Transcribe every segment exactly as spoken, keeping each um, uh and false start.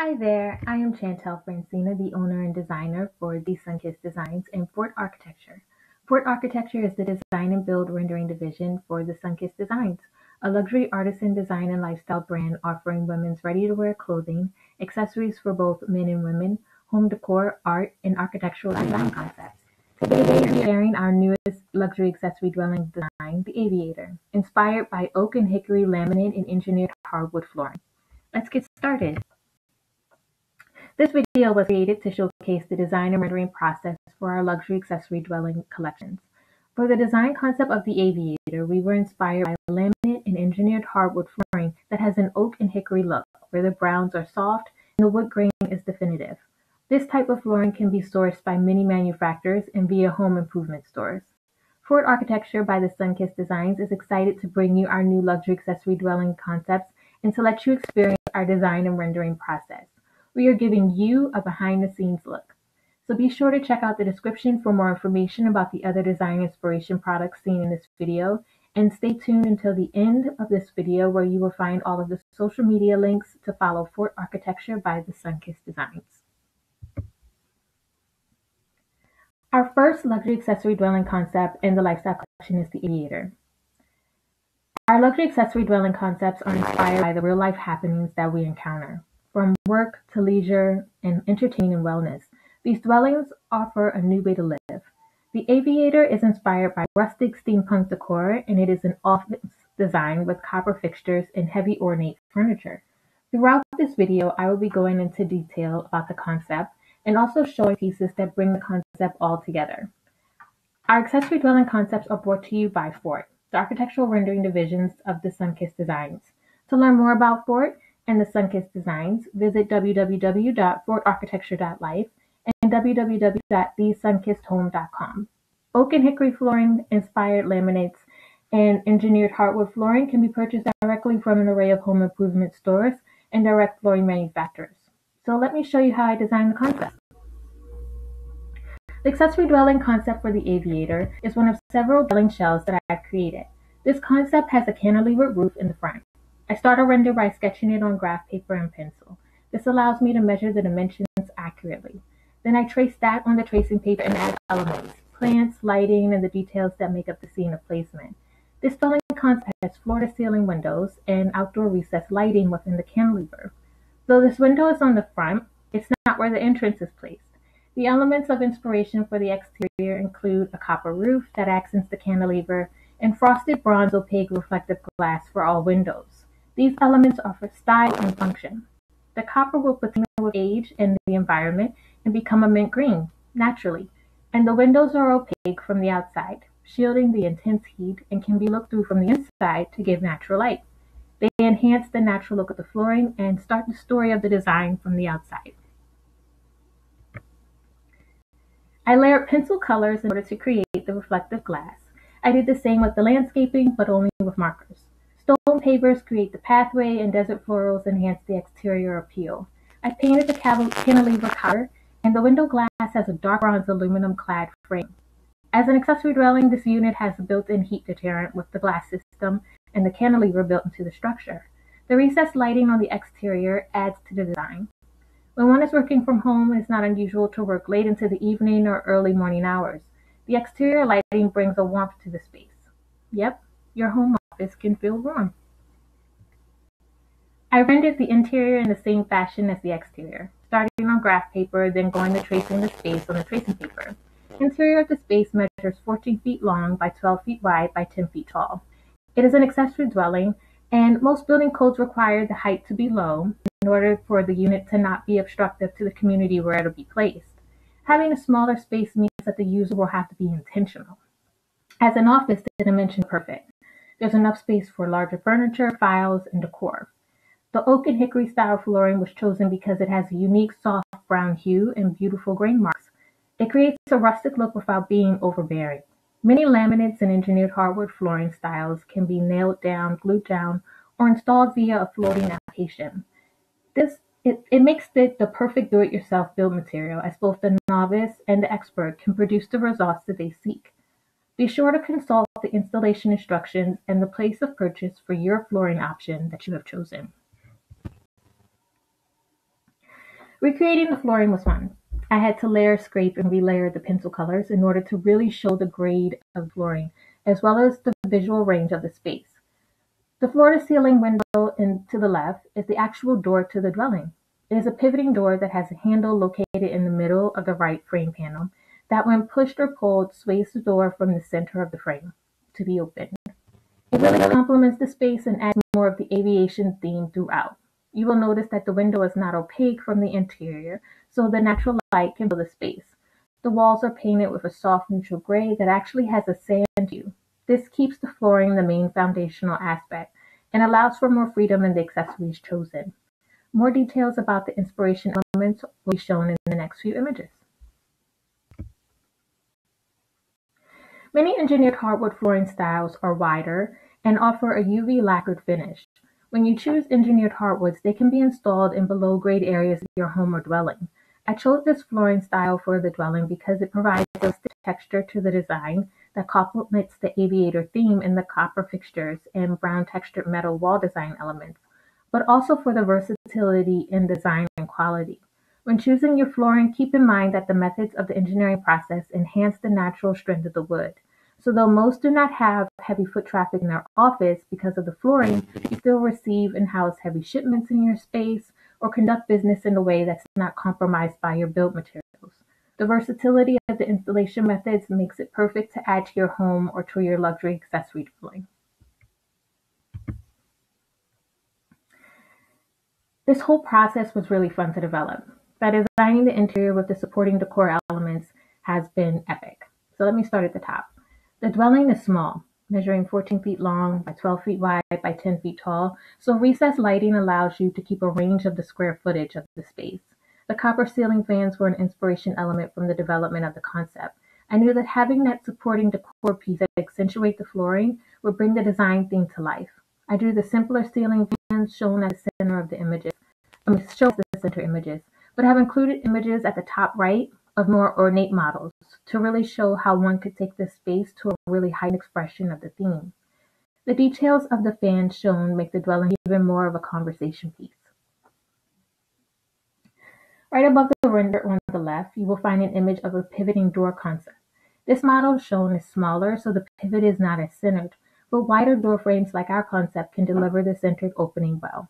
Hi there, I am Chantel Francina, the owner and designer for The Sunkissed Designs and PHORT Architecture. PHORT Architecture is the design and build rendering division for The Sunkissed Designs, a luxury artisan design and lifestyle brand offering women's ready-to-wear clothing, accessories for both men and women, home decor, art, and architectural design concepts. Today we are sharing our newest luxury accessory dwelling design, The Aviator, inspired by oak and hickory laminate and engineered hardwood flooring. Let's get started. This video was created to showcase the design and rendering process for our luxury accessory dwelling collections. For the design concept of the Aviator, we were inspired by laminate and engineered hardwood flooring that has an oak and hickory look, where the browns are soft and the wood grain is definitive. This type of flooring can be sourced by many manufacturers and via home improvement stores. PHORT Architecture by The Sunkissed Designs is excited to bring you our new luxury accessory dwelling concepts and to let you experience our design and rendering process. We are giving you a behind-the-scenes look. So be sure to check out the description for more information about the other design inspiration products seen in this video, and stay tuned until the end of this video where you will find all of the social media links to follow PHORT Architecture by The Sunkissed Designs. Our first luxury accessory dwelling concept in the lifestyle collection is the Aviator. Our luxury accessory dwelling concepts are inspired by the real-life happenings that we encounter, from work to leisure and entertaining and wellness. These dwellings offer a new way to live. The Aviator is inspired by rustic steampunk decor, and it is an office design with copper fixtures and heavy ornate furniture. Throughout this video, I will be going into detail about the concept and also showing pieces that bring the concept all together. Our accessory dwelling concepts are brought to you by PHORT, the architectural rendering divisions of The Sunkissed Designs. To learn more about PHORT and The Sunkissed Designs, visit w w w dot phort architecture dot life and w w w dot the sunkissed home dot com. Oak and hickory flooring, inspired laminates, and engineered hardwood flooring can be purchased directly from an array of home improvement stores and direct flooring manufacturers. So let me show you how I designed the concept. The accessory dwelling concept for the Aviator is one of several dwelling shells that I have created. This concept has a cantilevered roof in the front. I start a render by sketching it on graph paper and pencil. This allows me to measure the dimensions accurately. Then I trace that on the tracing paper and add elements, plants, lighting, and the details that make up the scene of placement. This dwelling concept has floor-to-ceiling windows and outdoor recessed lighting within the cantilever. Though this window is on the front, it's not where the entrance is placed. The elements of inspiration for the exterior include a copper roof that accents the cantilever and frosted bronze opaque reflective glass for all windows. These elements offer style and function. The copper will patina with age and the environment and become a mint green, naturally, and the windows are opaque from the outside, shielding the intense heat and can be looked through from the inside to give natural light. They enhance the natural look of the flooring and start the story of the design from the outside. I layered pencil colors in order to create the reflective glass. I did the same with the landscaping, but only with markers. Stone pavers create the pathway, and desert florals enhance the exterior appeal. I painted the cantilever copper, and the window glass has a dark bronze aluminum clad frame. As an accessory dwelling, this unit has a built-in heat deterrent with the glass system and the cantilever built into the structure. The recessed lighting on the exterior adds to the design. When one is working from home, it is not unusual to work late into the evening or early morning hours. The exterior lighting brings a warmth to the space. Yep, your home office can feel warm. I rendered the interior in the same fashion as the exterior, starting on graph paper, then going to tracing the space on the tracing paper. The interior of the space measures fourteen feet long by twelve feet wide by ten feet tall. It is an accessory dwelling, and most building codes require the height to be low in order for the unit to not be obstructive to the community where it will be placed. Having a smaller space means that the user will have to be intentional. As an office, the dimension is perfect. There's enough space for larger furniture, files, and decor. The oak and hickory style flooring was chosen because it has a unique soft brown hue and beautiful grain marks. It creates a rustic look without being overbearing. Many laminates and engineered hardwood flooring styles can be nailed down, glued down, or installed via a floating application. This it, it makes it the perfect do-it-yourself build material, as both the novice and the expert can produce the results that they seek. Be sure to consult the installation instructions and the place of purchase for your flooring option that you have chosen. Recreating the flooring was fun. I had to layer, scrape, and relayer the pencil colors in order to really show the grade of flooring, as well as the visual range of the space. The floor-to-ceiling window in, to the left is the actual door to the dwelling. It is a pivoting door that has a handle located in the middle of the right frame panel that, when pushed or pulled, sways the door from the center of the frame to be opened. It really complements the space and adds more of the aviation theme throughout. You will notice that the window is not opaque from the interior, so the natural light can fill the space. The walls are painted with a soft neutral gray that actually has a sand hue. This keeps the flooring the main foundational aspect and allows for more freedom in the accessories chosen. More details about the inspiration elements will be shown in the next few images. Many engineered hardwood flooring styles are wider and offer a U V lacquered finish. When you choose engineered hardwoods, they can be installed in below grade areas of your home or dwelling. I chose this flooring style for the dwelling because it provides a texture to the design that complements the aviator theme in the copper fixtures and brown textured metal wall design elements, but also for the versatility in design and quality. When choosing your flooring, keep in mind that the methods of the engineering process enhance the natural strength of the wood. So though most do not have heavy foot traffic in their office because of the flooring, you still receive and house heavy shipments in your space or conduct business in a way that's not compromised by your build materials. The versatility of the installation methods makes it perfect to add to your home or to your luxury accessory dwelling. This whole process was really fun to develop, but designing the interior with the supporting decor elements has been epic. So let me start at the top. The dwelling is small, measuring fourteen feet long by twelve feet wide by ten feet tall, so recessed lighting allows you to keep a range of the square footage of the space. The copper ceiling fans were an inspiration element from the development of the concept. I knew that having that supporting decor piece that accentuates the flooring would bring the design theme to life. I drew the simpler ceiling fans shown at the center of the images. I mean, show the center images, but have included images at the top right of more ornate models to really show how one could take this space to a really heightened expression of the theme. The details of the fans shown make the dwelling even more of a conversation piece. Right above the rendered one on the left, you will find an image of a pivoting door concept. This model shown is smaller, so the pivot is not as centered, but wider door frames like our concept can deliver the centered opening well.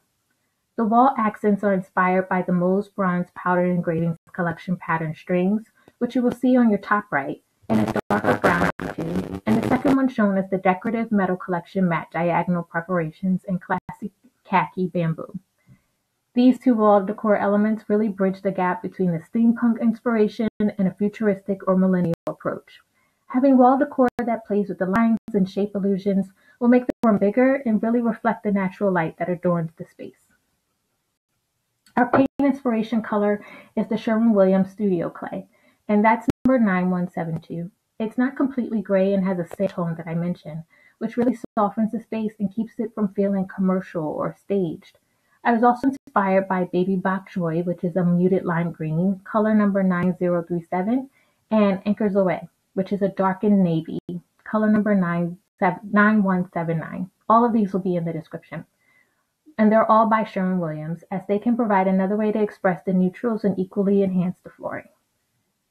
The wall accents are inspired by the Moz Bronze Powdered Engravings Collection pattern strings, which you will see on your top right, and a darker brown too, and the second one shown as the Decorative Metal Collection Matte Diagonal Preparations in Classic Khaki Bamboo. These two wall decor elements really bridge the gap between the steampunk inspiration and a futuristic or millennial approach. Having wall decor that plays with the lines and shape illusions will make the room bigger and really reflect the natural light that adorns the space. Our paint inspiration color is the Sherwin-Williams Studio Clay, and that's number nine one seven two. It's not completely gray and has a sand tone that I mentioned, which really softens the space and keeps it from feeling commercial or staged. I was also inspired by Baby Bok Choy, which is a muted lime green, color number nine zero three seven, and Anchors Away, which is a darkened navy, color number nine one seven nine. All of these will be in the description. And they're all by Sherwin-Williams, as they can provide another way to express the neutrals and equally enhance the flooring.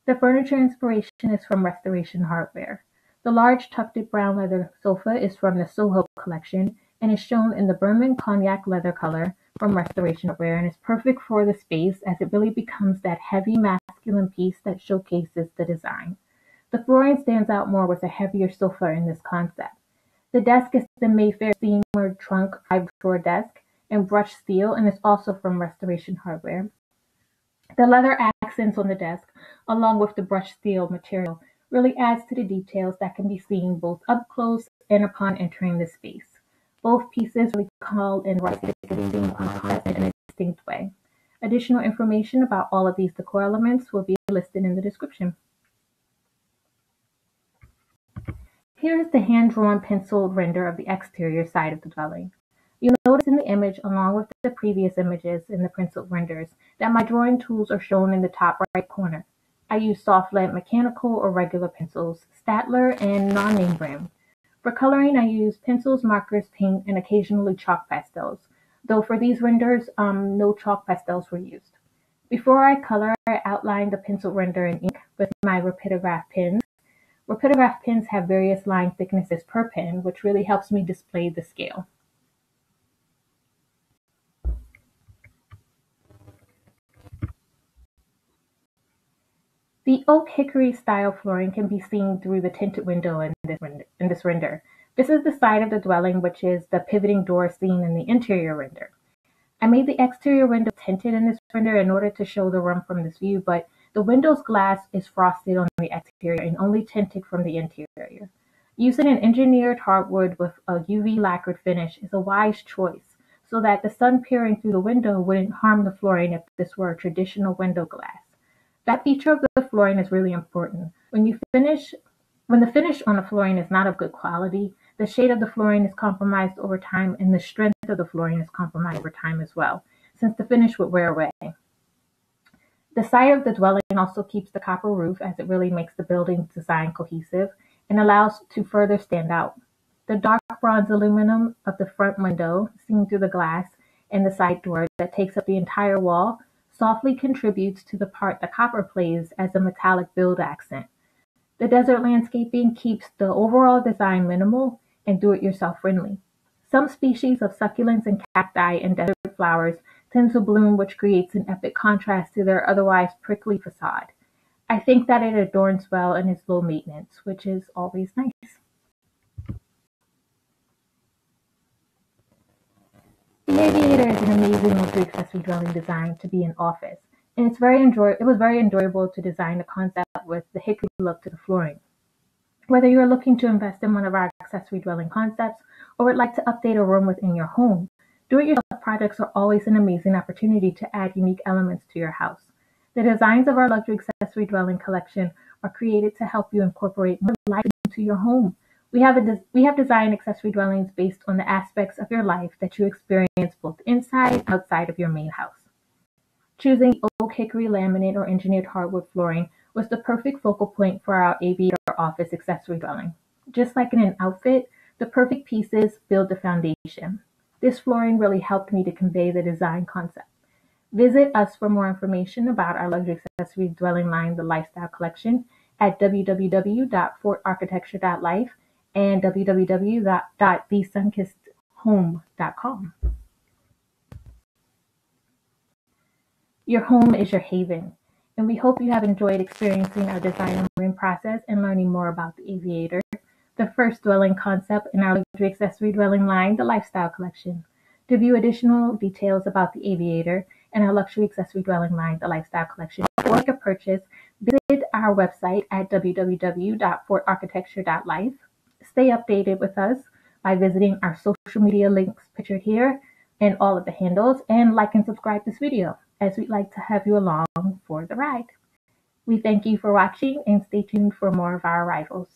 The furniture inspiration is from Restoration Hardware. The large tufted brown leather sofa is from the Soho collection and is shown in the Burman cognac leather color from Restoration Hardware and is perfect for the space as it really becomes that heavy masculine piece that showcases the design. The flooring stands out more with a heavier sofa in this concept. The desk is the Mayfair Steamer trunk five-drawer desk in brushed steel and is also from Restoration Hardware. The leather accents on the desk, along with the brushed steel material, really adds to the details that can be seen both up close and upon entering the space. Both pieces really call and write the concept in a distinct way. Additional information about all of these decor elements will be listed in the description. Here is the hand-drawn penciled render of the exterior side of the dwelling. You'll notice in the image, along with the previous images in the penciled renders, that my drawing tools are shown in the top right corner. I use soft lead mechanical or regular pencils, Staedtler, and non-name brand. For coloring, I use pencils, markers, paint, and occasionally chalk pastels, though for these renders, um, no chalk pastels were used. Before I color, I outline the pencil render in ink with my Rapidograph pins. Rapidograph pins have various line thicknesses per pin, which really helps me display the scale. The oak hickory style flooring can be seen through the tinted window in this, render, in this render. This is the side of the dwelling, which is the pivoting door seen in the interior render. I made the exterior window tinted in this render in order to show the room from this view, but the window's glass is frosted on the exterior and only tinted from the interior. Using an engineered hardwood with a U V lacquered finish is a wise choice so that the sun peering through the window wouldn't harm the flooring if this were a traditional window glass. That feature of the flooring is really important. When you finish, when the finish on the flooring is not of good quality, the shade of the flooring is compromised over time and the strength of the flooring is compromised over time as well, since the finish would wear away. The side of the dwelling also keeps the copper roof, as it really makes the building design cohesive and allows to further stand out. The dark bronze aluminum of the front window, seen through the glass and the side door that takes up the entire wall, softly contributes to the part the copper plays as a metallic build accent. The desert landscaping keeps the overall design minimal and do-it-yourself friendly. Some species of succulents and cacti and desert flowers tend to bloom, which creates an epic contrast to their otherwise prickly facade. I think that it adorns well and is low maintenance, which is always nice. The Aviator is an amazing luxury accessory dwelling designed to be an office, and it's very enjoy it was very enjoyable to design the concept with the hickory look to the flooring. Whether you're looking to invest in one of our accessory dwelling concepts or would like to update a room within your home, do-it-yourself projects are always an amazing opportunity to add unique elements to your house. The designs of our luxury accessory dwelling collection are created to help you incorporate more life into your home. We have, a we have designed accessory dwellings based on the aspects of your life that you experience both inside and outside of your main house. Choosing oak hickory laminate or engineered hardwood flooring was the perfect focal point for our Aviator office accessory dwelling. Just like in an outfit, the perfect pieces build the foundation. This flooring really helped me to convey the design concept. Visit us for more information about our luxury accessory dwelling line, the Lifestyle Collection, at w w w dot fort architecture dot life. and w w w dot the sunkissed home dot com. Your home is your haven, and we hope you have enjoyed experiencing our design and room process and learning more about the Aviator, the first dwelling concept in our luxury accessory dwelling line, the Lifestyle Collection. To view additional details about the Aviator and our luxury accessory dwelling line, the Lifestyle Collection, or make a purchase, visit our website at w w w dot fort architecture dot life. Stay updated with us by visiting our social media links pictured here and all of the handles, and like and subscribe this video, as we'd like to have you along for the ride. We thank you for watching and stay tuned for more of our arrivals.